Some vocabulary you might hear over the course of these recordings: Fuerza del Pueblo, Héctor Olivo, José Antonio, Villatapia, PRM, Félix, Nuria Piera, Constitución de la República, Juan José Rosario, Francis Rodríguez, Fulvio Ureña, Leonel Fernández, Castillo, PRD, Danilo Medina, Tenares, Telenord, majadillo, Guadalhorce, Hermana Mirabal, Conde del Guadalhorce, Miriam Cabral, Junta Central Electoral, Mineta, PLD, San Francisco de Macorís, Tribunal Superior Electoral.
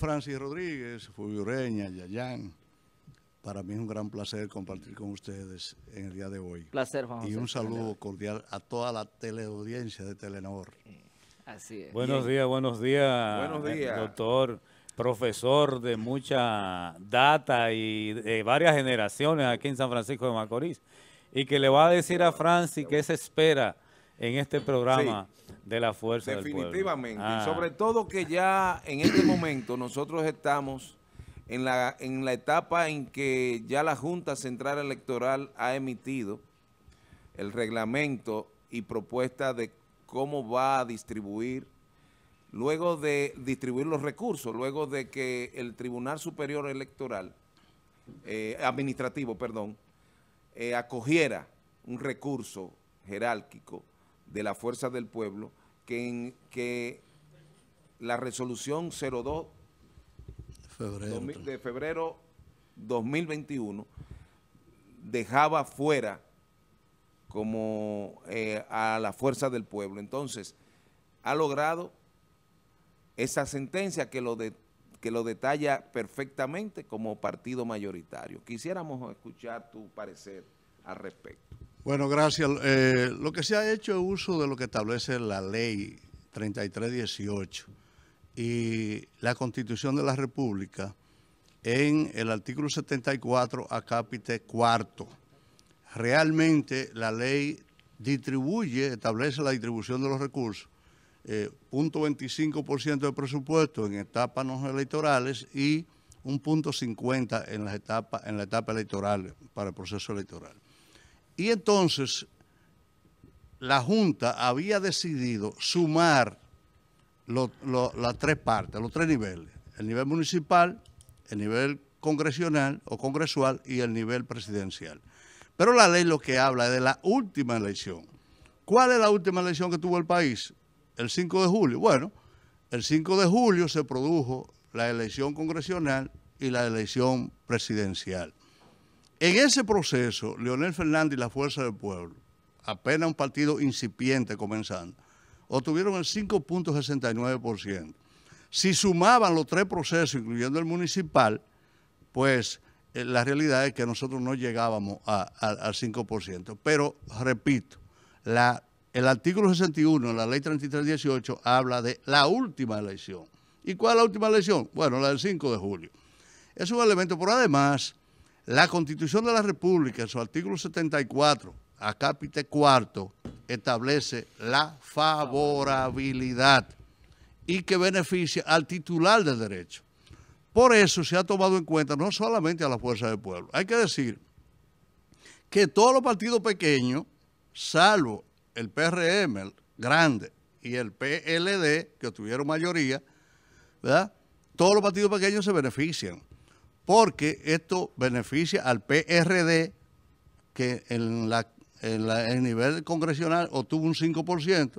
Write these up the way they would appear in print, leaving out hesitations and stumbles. Francis Rodríguez, Fulvio Ureña, Yayán. Para mí es un gran placer compartir con ustedes en el día de hoy. Placer, Juan José. Y un saludo cordial a toda la teleaudiencia de Telenord. Así es. Buenos días, doctor, profesor de mucha data y de varias generaciones aquí en San Francisco de Macorís. Y que le va a decir a Francis qué se espera en este programa de la Fuerza del Pueblo. Definitivamente. Ah. Sobre todo que ya en este momento nosotros estamos en la etapa en que ya la Junta Central Electoral ha emitido el reglamento y propuesta de cómo va a distribuir, luego de distribuir los recursos, luego de que el Tribunal Superior Electoral, Administrativo, acogiera un recurso jerárquico de la Fuerza del Pueblo, que la resolución 02 de febrero 2021 dejaba fuera como a la Fuerza del Pueblo. Entonces, ha logrado esa sentencia que lo detalla perfectamente como partido mayoritario. Quisiéramos escuchar tu parecer al respecto. Bueno, gracias. Lo que se ha hecho es uso de lo que establece la ley 3318 y la Constitución de la República en el artículo 74, acápite cuarto. Realmente la ley establece la distribución de los recursos, 0.25% del presupuesto en etapas no electorales y 1.50% en la etapa electoral, para el proceso electoral. Y entonces la Junta había decidido sumar las tres partes, los tres niveles, el nivel municipal, el nivel congresional o congresual y el nivel presidencial. Pero la ley lo que habla es de la última elección. ¿Cuál es la última elección que tuvo el país? El 5 de julio. Bueno, el 5 de julio se produjo la elección congresional y la elección presidencial. En ese proceso, Leonel Fernández y la Fuerza del Pueblo, apenas un partido incipiente comenzando, obtuvieron el 5.69%. Si sumaban los tres procesos, incluyendo el municipal, pues la realidad es que nosotros no llegábamos al 5%. Pero, repito, el artículo 61 de la ley 3318 habla de la última elección. ¿Y cuál es la última elección? Bueno, la del 5 de julio. Es un elemento, pero además, la Constitución de la República, en su artículo 74, acápite cuarto, establece la favorabilidad y que beneficia al titular del derecho. Por eso se ha tomado en cuenta no solamente a la Fuerza del Pueblo. Hay que decir que todos los partidos pequeños, salvo el PRM, el grande, y el PLD, que tuvieron mayoría, ¿verdad?, todos los partidos pequeños se benefician, porque esto beneficia al PRD, que en el nivel congresional obtuvo un 5%,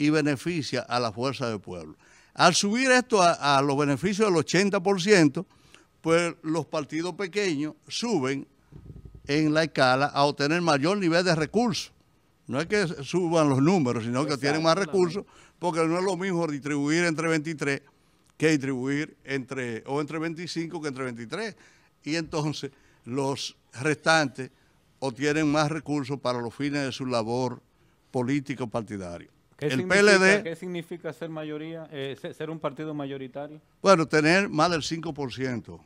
y beneficia a la Fuerza del Pueblo. Al subir esto a los beneficios del 80%, pues los partidos pequeños suben en la escala a obtener mayor nivel de recursos. No es que suban los números, sino que tienen más recursos, porque no es lo mismo distribuir entre 23 que distribuir entre 25 que entre 23. Y entonces los restantes obtienen más recursos para los fines de su labor político-partidaria. ¿Qué significa ser mayoría, ser un partido mayoritario? Bueno, tener más del 5%,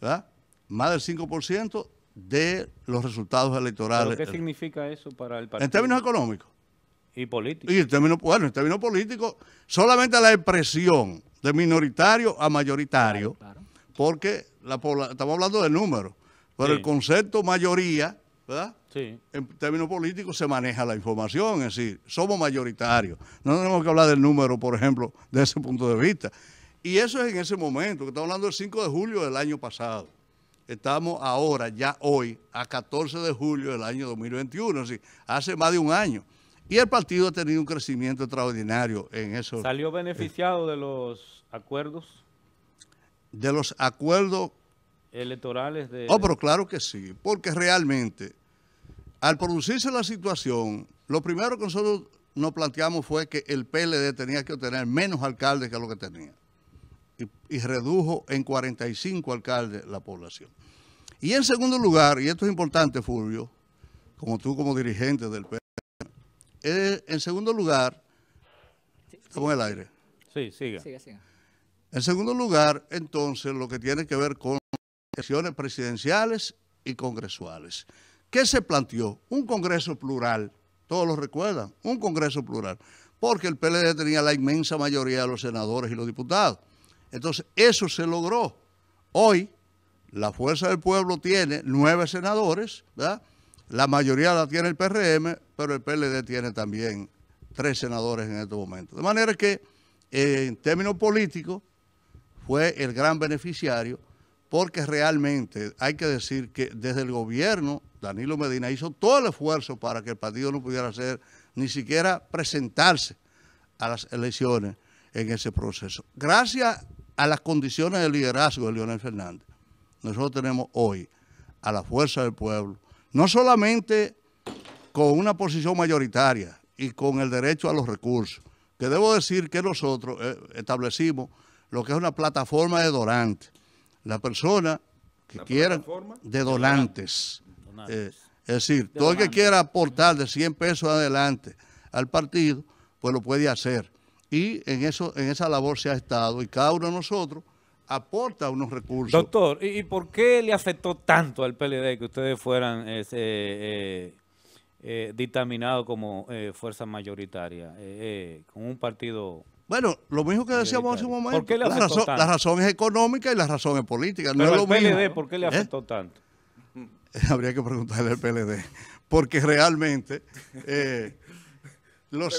¿verdad? Más del 5% de los resultados electorales. ¿Qué significa eso para el partido? En términos económicos. Y políticos. En términos políticos, solamente la expresión de minoritario a mayoritario, claro. Porque estamos hablando de números, pero sí, el concepto mayoría, ¿verdad? Sí. En términos políticos se maneja la información, es decir, somos mayoritarios. No tenemos que hablar del número, por ejemplo, de ese punto de vista. Y eso es en ese momento, que estamos hablando del 5 de julio del año pasado. Estamos ahora, ya hoy, a 14 de julio del año 2021, es decir, hace más de un año. Y el partido ha tenido un crecimiento extraordinario en eso. ¿Salió beneficiado de los acuerdos? De los acuerdos electorales de... Oh, pero claro que sí, porque realmente, al producirse la situación, lo primero que nosotros nos planteamos fue que el PLD tenía que obtener menos alcaldes que lo que tenía. y redujo en 45 alcaldes la población. Y en segundo lugar, y esto es importante, Fulvio, como tú como dirigente del PRM, en segundo lugar, estamos en el aire. Sí, siga. En segundo lugar, entonces, lo que tiene que ver con elecciones presidenciales y congresuales. ¿Qué se planteó? Un congreso plural, todos lo recuerdan, un congreso plural, porque el PLD tenía la inmensa mayoría de los senadores y los diputados. Entonces, eso se logró. Hoy, la Fuerza del Pueblo tiene 9 senadores, ¿verdad? La mayoría la tiene el PRM, pero el PLD tiene también 3 senadores en este momento. De manera que, en términos políticos, fue el gran beneficiario, porque realmente hay que decir que desde el gobierno, Danilo Medina hizo todo el esfuerzo para que el partido no pudiera hacer, ni siquiera presentarse a las elecciones en ese proceso. Gracias a las condiciones de liderazgo de Leonel Fernández, nosotros tenemos hoy a la Fuerza del Pueblo, no solamente con una posición mayoritaria y con el derecho a los recursos, que debo decir que nosotros establecimos lo que es una plataforma de donantes. La persona que quiera de donantes. Es decir, todo el que quiera aportar de 100 pesos adelante al partido, pues lo puede hacer. Y en eso, en esa labor se ha estado, y cada uno de nosotros aporta unos recursos. Doctor, ¿y por qué le afectó tanto al PLD que ustedes fueran dictaminados como fuerza mayoritaria, con un partido? Bueno, lo mismo que decíamos hace un momento. ¿Por qué le afectó tanto? La razón es económica y la razón es política. Pero no es lo mismo. ¿PLD por qué le afectó tanto? Habría que preguntarle al PLD, porque realmente lo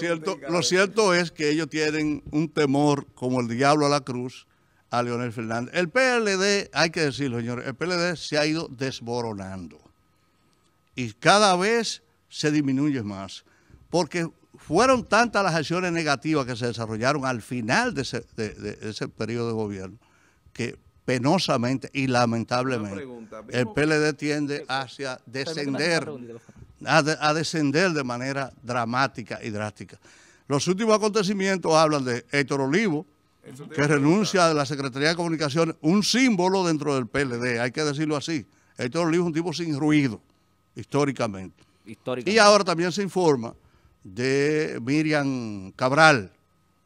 cierto es que ellos tienen un temor como el diablo a la cruz a Leonel Fernández. El PLD, hay que decirlo, señores, el PLD se ha ido desboronando y cada vez se disminuye más, porque fueron tantas las acciones negativas que se desarrollaron al final de ese periodo de gobierno que penosamente y lamentablemente el PLD tiende hacia descender, a descender de manera dramática y drástica. Los últimos acontecimientos hablan de Héctor Olivo, que renuncia de la Secretaría de Comunicaciones, un símbolo dentro del PLD, hay que decirlo así. Héctor Olivo es un tipo sin ruido, históricamente. Y ahora también se informa de Miriam Cabral,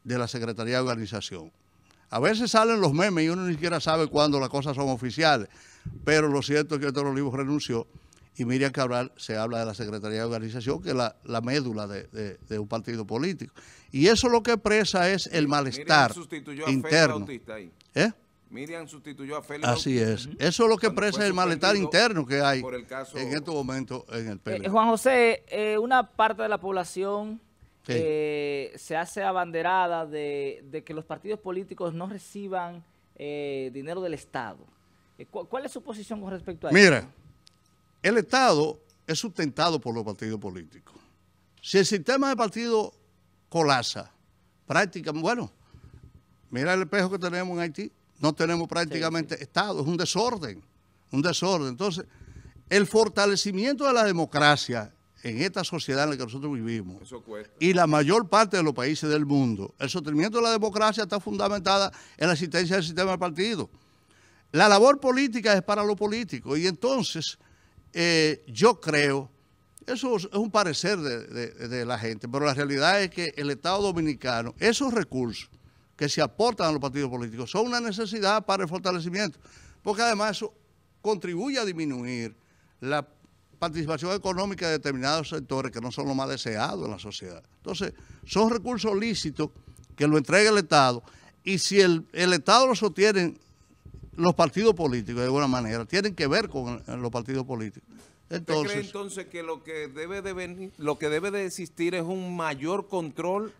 de la Secretaría de Organización. A veces salen los memes y uno ni siquiera sabe cuándo las cosas son oficiales, pero lo cierto es que Héctor Olivo renunció y Miriam Cabral se habla de la Secretaría de Organización, que es la médula de un partido político. Y eso lo que expresa es el malestar interno. Miriam sustituyó a Félix. Así es. Eso es lo que expresa el malestar interno que hay en estos momentos en el PLD. Juan José, una parte de la población se hace abanderada de que los partidos políticos no reciban dinero del Estado. ¿Cuál es su posición con respecto a eso? Mira, el Estado es sustentado por los partidos políticos. Si el sistema de partido colapsa, prácticamente, bueno, mira el espejo que tenemos en Haití, no tenemos prácticamente Estado, es un desorden, Entonces, el fortalecimiento de la democracia en esta sociedad en la que nosotros vivimos y la mayor parte de los países del mundo, el sostenimiento de la democracia está fundamentada en la existencia del sistema de partido. La labor política es para los políticos y entonces yo creo, eso es un parecer de la gente, pero la realidad es que el Estado dominicano, esos recursos que se aportan a los partidos políticos son una necesidad para el fortalecimiento, porque además eso contribuye a disminuir la participación económica de determinados sectores que no son los más deseados en la sociedad. Entonces, son recursos lícitos que lo entrega el Estado, y si el Estado lo sostienen los partidos políticos de alguna manera, tienen que ver con los partidos políticos. Entonces, ¿usted cree entonces que lo que debe de existir es un mayor control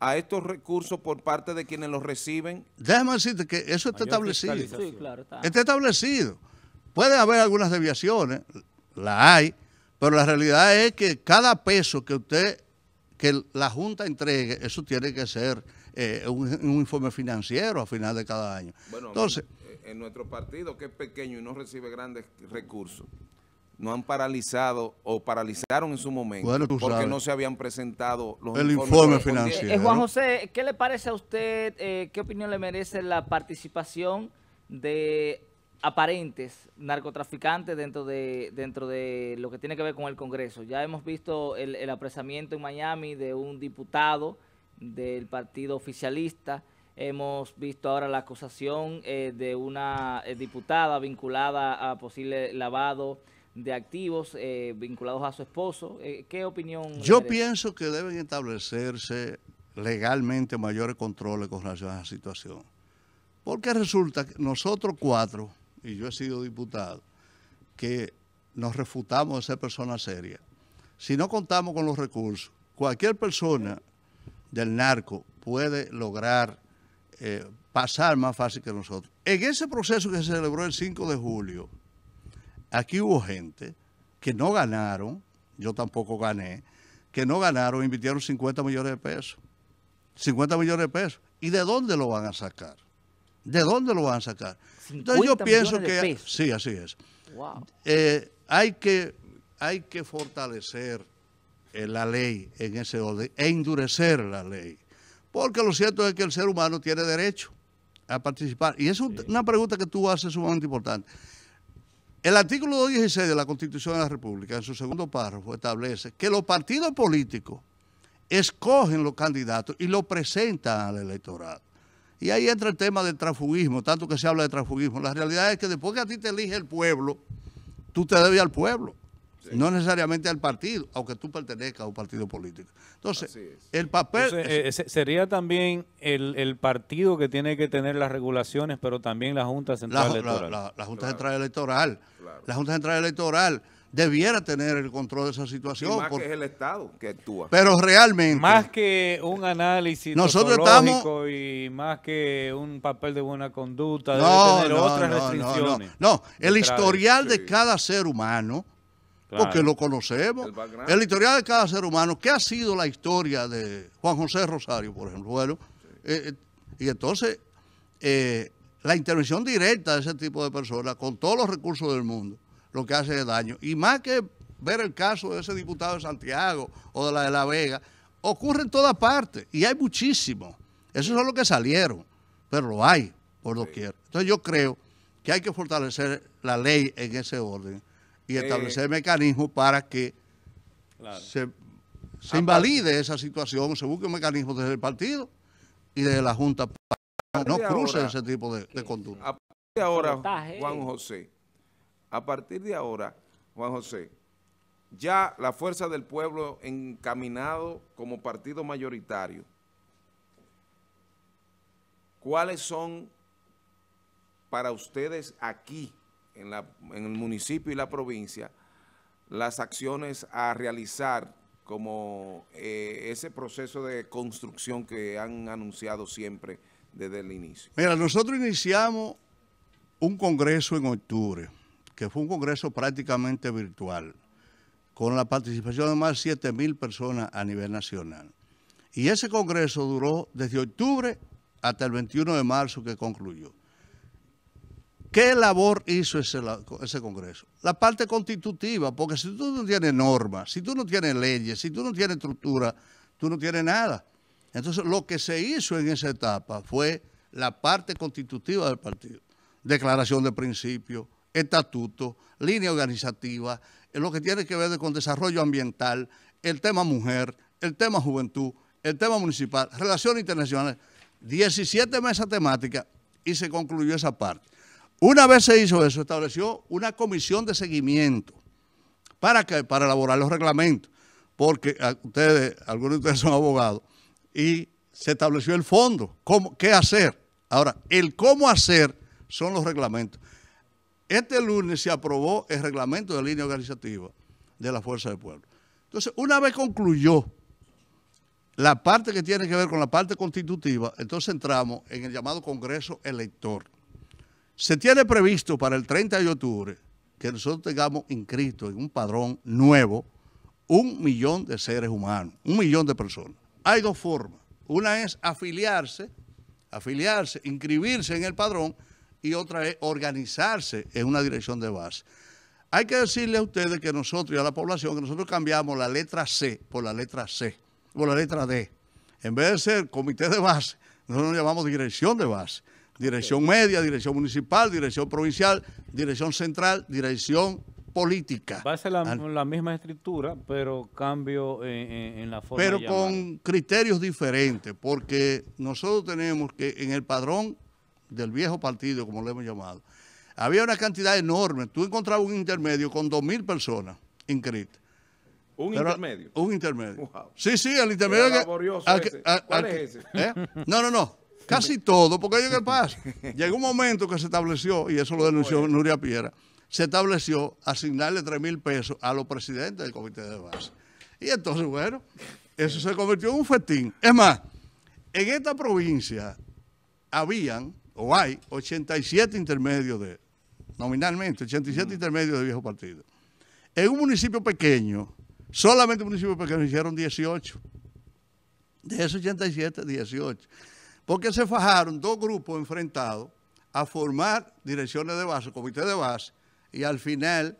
a estos recursos por parte de quienes los reciben? Déjame decirte que eso está establecido. Sí, claro, está establecido. Puede haber algunas desviaciones, la hay, pero la realidad es que cada peso que la Junta entregue, eso tiene que ser un informe financiero a final de cada año. Bueno, entonces, en nuestro partido, que es pequeño y no recibe grandes recursos, no han paralizado o paralizaron en su momento, bueno, porque sabes, no se habían presentado los informes financieros. Juan José, ¿qué le parece a usted, qué opinión le merece la participación de aparentes narcotraficantes dentro de lo que tiene que ver con el Congreso? Ya hemos visto el apresamiento en Miami de un diputado del partido oficialista. Hemos visto ahora la acusación de una diputada vinculada a posible lavado de activos vinculados a su esposo. ¿Qué opinión? Yo pienso que deben establecerse legalmente mayores controles con relación a esa situación. Porque resulta que nosotros cuatro, y yo he sido diputado, que nos refutamos de ser personas serias. Si no contamos con los recursos, cualquier persona del narco puede lograr pasar más fácil que nosotros. En ese proceso que se celebró el 5 de julio, aquí hubo gente que no ganaron, yo tampoco gané, que no ganaron, invirtieron 50 millones de pesos. 50 millones de pesos. ¿Y de dónde lo van a sacar? ¿De dónde lo van a sacar? Entonces yo pienso que... Sí, así es. Wow. Hay que fortalecer la ley en ese orden e endurecer la ley. Porque lo cierto es que el ser humano tiene derecho a participar. Y es una pregunta que tú haces sumamente importante. El artículo 216 de la Constitución de la República, en su segundo párrafo, establece que los partidos políticos escogen los candidatos y los presentan al electorado. Y ahí entra el tema del transfugismo, tanto que se habla de transfugismo. La realidad es que después que a ti te elige el pueblo, tú te debes al pueblo, sí, no necesariamente al partido, aunque tú pertenezcas a un partido político. Entonces, el papel... Entonces, sería también el partido que tiene que tener las regulaciones, pero también la Junta Central Electoral. La Junta Central Electoral. Claro. La Junta Central Electoral debiera tener el control de esa situación. Y más que es el Estado que actúa. Pero realmente... Más que un análisis sociológico y más que un papel de buena conducta, debe tener otras restricciones. No, el historial de cada ser humano, claro, porque lo conocemos, el historial de cada ser humano, ¿qué ha sido la historia de Juan José Rosario, por ejemplo? Bueno, y entonces, la intervención directa de ese tipo de personas, con todos los recursos del mundo, lo que hace es daño. Y más que ver el caso de ese diputado de Santiago o de La Vega, ocurre en todas partes y hay muchísimos. Esos son los que salieron, pero lo hay por doquier. Entonces yo creo que hay que fortalecer la ley en ese orden y establecer mecanismos para que se invalide esa situación, se busque un mecanismo desde el partido y desde la Junta para que no cruce ese tipo de conducta. A partir de ahora, Juan José, ya la Fuerza del Pueblo encaminado como partido mayoritario, ¿cuáles son para ustedes aquí en el municipio y la provincia las acciones a realizar como ese proceso de construcción que han anunciado siempre desde el inicio? Mira, nosotros iniciamos un congreso en octubre, que fue un congreso prácticamente virtual, con la participación de más de 7.000 personas a nivel nacional. Y ese congreso duró desde octubre hasta el 21 de marzo que concluyó. ¿Qué labor hizo ese congreso? La parte constitutiva, porque si tú no tienes normas, si tú no tienes leyes, si tú no tienes estructura, tú no tienes nada. Entonces, lo que se hizo en esa etapa fue la parte constitutiva del partido. Declaración de principios, estatuto, línea organizativa, lo que tiene que ver con desarrollo ambiental, el tema mujer, el tema juventud, el tema municipal, relaciones internacionales, 17 mesas temáticas y se concluyó esa parte. Una vez se hizo eso, estableció una comisión de seguimiento para elaborar los reglamentos, porque algunos de ustedes son abogados, y se estableció el fondo, qué hacer. Ahora, el cómo hacer son los reglamentos. Este lunes se aprobó el reglamento de línea organizativa de la Fuerza del Pueblo. Entonces, una vez concluyó la parte que tiene que ver con la parte constitutiva, entonces entramos en el llamado Congreso Elector. Se tiene previsto para el 30 de octubre que nosotros tengamos inscrito en un padrón nuevo 1 millón de seres humanos, 1 millón de personas. Hay dos formas. Una es afiliarse, inscribirse en el padrón, y otra es organizarse en una dirección de base. Hay que decirle a ustedes que nosotros y a la población que nosotros cambiamos la letra C por la letra D. En vez de ser comité de base, nosotros nos llamamos dirección de base. Dirección media, dirección municipal, dirección provincial, dirección central, dirección política. Va a ser la misma estructura, pero cambio en la forma. Pero con criterios diferentes, porque nosotros tenemos que en el padrón del viejo partido, como lo hemos llamado, había una cantidad enorme. Tú encontrabas un intermedio con 2.000 personas inscritas. ¿Un intermedio? Un intermedio. Wow. Sí, sí, el intermedio. Era laborioso ese. ¿Cuál es ese? No. Casi todo, porque oye, ¿qué pasa? Llegó un momento que se estableció, y eso lo denunció Nuria Piera, se estableció asignarle 3.000 pesos a los presidentes del comité de base. Y entonces, bueno, eso se convirtió en un festín. Es más, en esta provincia habían, o hay, 87 intermedios de, nominalmente, 87 intermedios de viejo partido. En un municipio pequeño, solamente un municipio pequeño, hicieron 18. De esos 87, 18. Porque se fajaron dos grupos enfrentados a formar direcciones de base, comité de base, y al final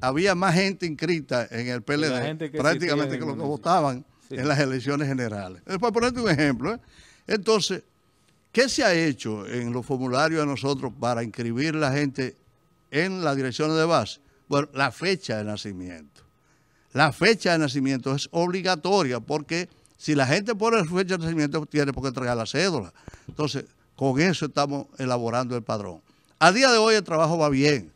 había más gente inscrita en el PLD, prácticamente que los que votaban en las elecciones generales. Para ponerte un ejemplo, ¿eh? Entonces, ¿qué se ha hecho en los formularios de nosotros para inscribir la gente en las direcciones de base? Bueno, la fecha de nacimiento. La fecha de nacimiento es obligatoria porque... si la gente pone su fecha de nacimiento, tiene por qué entregar la cédula. Entonces, con eso estamos elaborando el padrón. A día de hoy el trabajo va bien.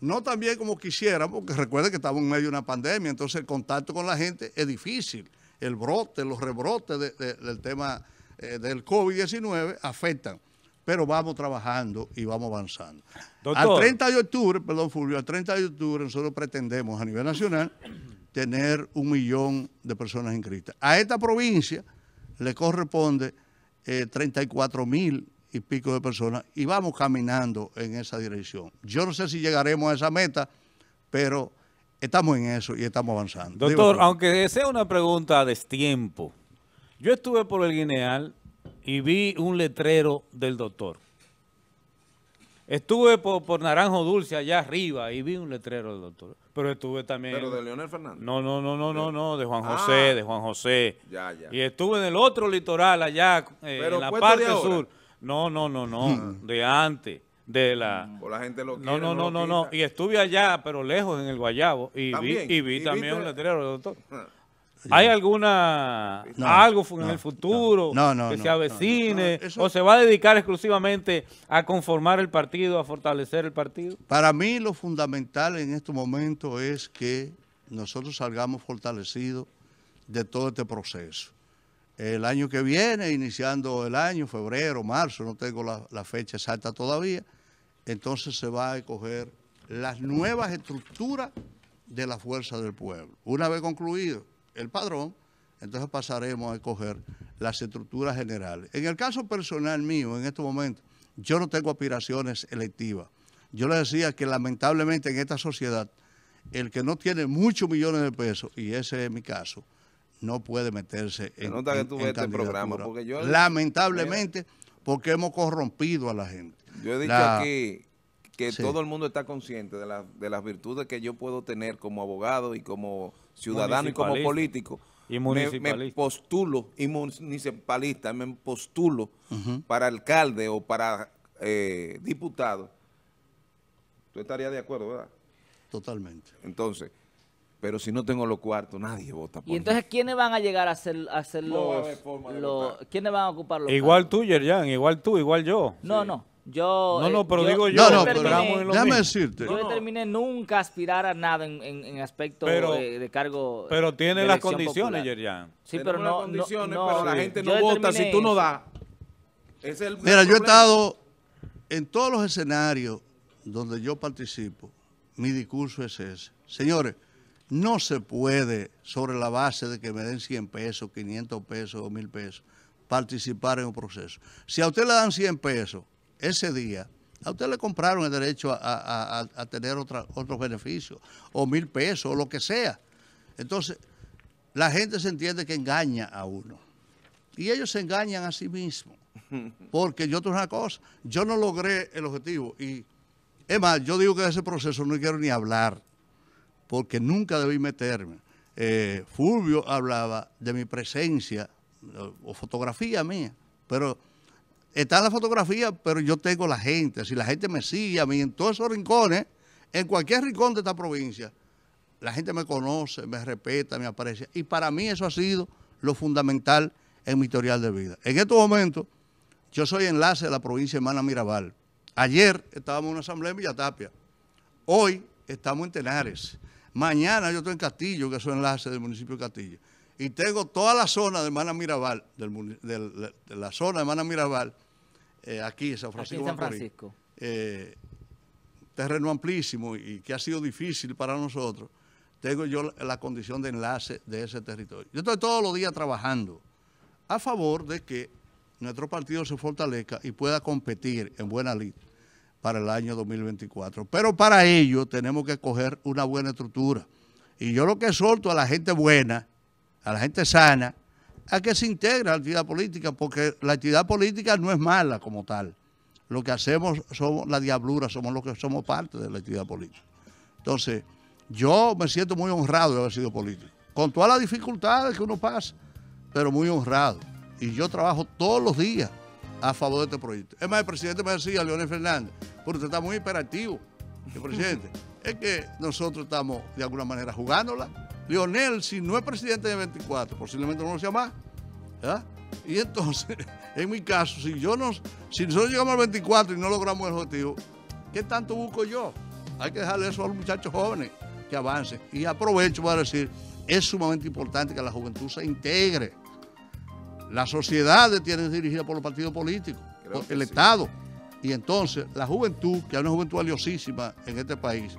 No tan bien como quisiera, porque recuerden que estamos en medio de una pandemia, entonces el contacto con la gente es difícil. El brote, los rebrotes del tema del COVID-19 afectan. Pero vamos trabajando y vamos avanzando. Doctor. Al 30 de octubre, perdón Fulvio, al 30 de octubre nosotros pretendemos a nivel nacional... tener 1 millón de personas inscritas. A esta provincia le corresponde 34.000 y pico de personas y vamos caminando en esa dirección. Yo no sé si llegaremos a esa meta, pero estamos en eso y estamos avanzando. Doctor, digo, aunque sea una pregunta a destiempo, yo estuve por el Guineal y vi un letrero del doctor. Estuve por Naranjo Dulce allá arriba y vi un letrero del doctor. Pero estuve también... ¿Pero de Leonel Fernández? No, de Juan José, Ya. Y estuve en el otro litoral allá, en la parte sur. No, de antes, de la... O la gente lo quiere, no. Y estuve allá, pero lejos, en el Guayabo, y vi también un letrero del doctor. ¿Hay alguna algo en el futuro que se avecine o se va a dedicar exclusivamente a conformar el partido, a fortalecer el partido? Para mí lo fundamental en este momento es que nosotros salgamos fortalecidos de todo este proceso. El año que viene, iniciando el año, febrero, marzo, no tengo la fecha exacta todavía, entonces se va a escoger las nuevas estructuras de la Fuerza del Pueblo. Una vez concluido el padrón, entonces pasaremos a escoger las estructuras generales. En el caso personal mío, en este momento, yo no tengo aspiraciones electivas. Yo les decía que lamentablemente en esta sociedad, el que no tiene muchos millones de pesos, y ese es mi caso, no puede meterse en este programa. Porque yo, lamentablemente, porque hemos corrompido a la gente. Yo he dicho aquí que todo el mundo está consciente de las virtudes que yo puedo tener como abogado y como ciudadano y como político. Y me postulo, y municipalista, me postulo para alcalde o para diputado. Tú estarías de acuerdo, ¿verdad? Totalmente. Entonces, pero si no tengo los cuartos, nadie vota por mí. ¿Y entonces quiénes van a llegar a ser los quiénes van a ocupar los Igual cargos? Tú, Yerjan, igual tú, igual yo. Yo determiné nunca aspirar a nada en aspecto de cargo. Pero tiene las condiciones, Yerjan. Sí, pero no, la gente no vota si tú no das. Mira, yo he estado en todos los escenarios donde yo participo. Mi discurso es ese. Señores, no se puede, sobre la base de que me den 100 pesos, 500 pesos o 1000 pesos, participar en un proceso. Si a usted le dan 100 pesos, ese día, a usted le compraron el derecho a tener otros beneficios, o 1000 pesos, o lo que sea. Entonces, la gente se entiende que engaña a uno. Y ellos se engañan a sí mismos. Porque yo te digo una cosa, yo no logré el objetivo. Y es más, yo digo que de ese proceso no quiero ni hablar. porque nunca debí meterme. Fulvio hablaba de mi presencia o fotografía mía, pero está la fotografía, pero yo tengo la gente. Si la gente me sigue a mí en todos esos rincones, en cualquier rincón de esta provincia, la gente me conoce, me respeta, me aprecia. Y para mí eso ha sido lo fundamental en mi historial de vida. En estos momentos, yo soy enlace de la provincia de Hermana Mirabal. Ayer estábamos en una asamblea en Villatapia. Hoy estamos en Tenares. Mañana yo estoy en Castillo, que soy enlace del municipio de Castillo. Y tengo toda la zona de Hermana Mirabal, de la zona de Hermana Mirabal, aquí en San Francisco de Macorís. Terreno amplísimo y que ha sido difícil para nosotros, tengo yo la condición de enlace de ese territorio. Yo estoy todos los días trabajando a favor de que nuestro partido se fortalezca y pueda competir en buena lid para el año 2024. Pero para ello tenemos que coger una buena estructura. Y yo lo que exhorto a la gente buena, a la gente sana, a que se integre a la actividad política, porque la actividad política no es mala como tal. Lo que hacemos somos la diablura, somos los que somos parte de la actividad política. Entonces, yo me siento muy honrado de haber sido político, con todas las dificultades que uno pasa, pero muy honrado. Y yo trabajo todos los días a favor de este proyecto. Es más, el presidente me decía, Leonel Fernández, pero usted está muy hiperactivo, el presidente. Es que nosotros estamos, de alguna manera, jugándola. Leonel, si no es presidente de 24, posiblemente no lo sea más, ¿verdad? Y entonces, en mi caso, si nosotros llegamos al 24 y no logramos el objetivo, ¿qué tanto busco yo? Hay que dejarle eso a los muchachos jóvenes que avancen. Y aprovecho para decir, es sumamente importante que la juventud se integre. Las sociedades tienen dirigidas por los partidos políticos, por el Estado. Y entonces, la juventud, que es una juventud valiosísima en este país,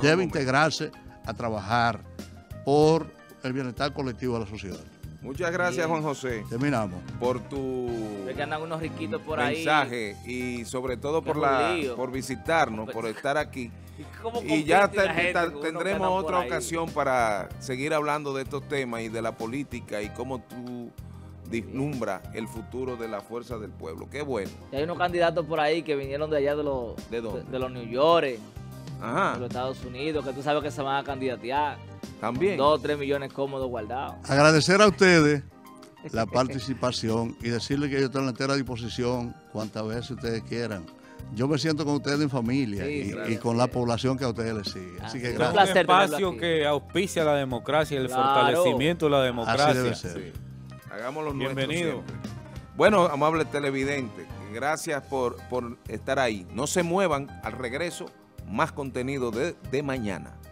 debe integrarse a trabajar por el bienestar colectivo de la sociedad. Muchas gracias, Juan José. Terminamos. Por tu mensaje y sobre todo por visitarnos, por estar aquí. Y ya tendremos otra ocasión para seguir hablando de estos temas y de la política y cómo tú vislumbras el futuro de la Fuerza del Pueblo. Qué bueno. Y hay unos candidatos por ahí que vinieron de allá de los New York, de los Estados Unidos, que tú sabes que se van a candidatear. También. 2 o 3 millones cómodos guardados. Agradecer a ustedes la participación y decirles que yo estoy en la entera disposición cuantas veces ustedes quieran. Yo me siento con ustedes en familia y con la población que a ustedes les sigue. Así que gracias. Es un espacio que auspicia la democracia, el fortalecimiento de la democracia. Así debe ser. Sí. Hagámoslo bienvenido. Bueno, amables televidentes, gracias por estar ahí. No se muevan, al regreso, más contenido de mañana.